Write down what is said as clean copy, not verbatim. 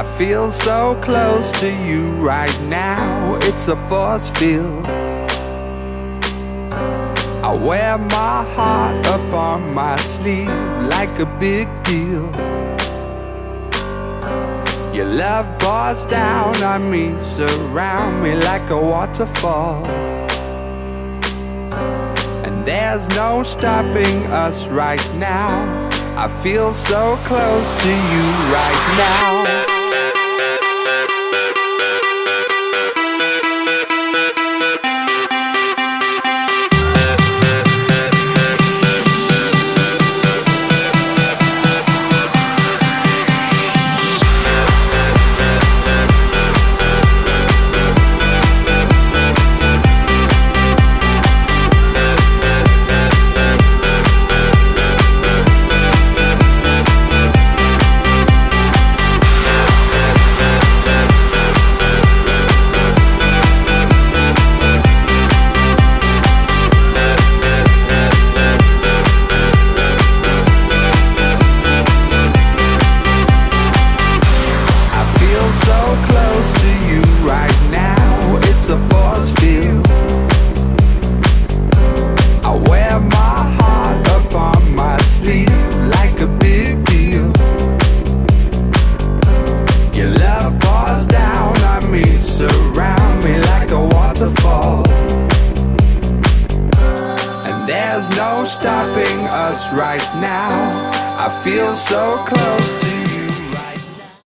I feel so close to you right now, it's a force field. I wear my heart up on my sleeve like a big deal. Your love pours down on me, surround me like a waterfall. And there's no stopping us right now, I feel so close to you right now. There's no stopping us right now, I feel so close to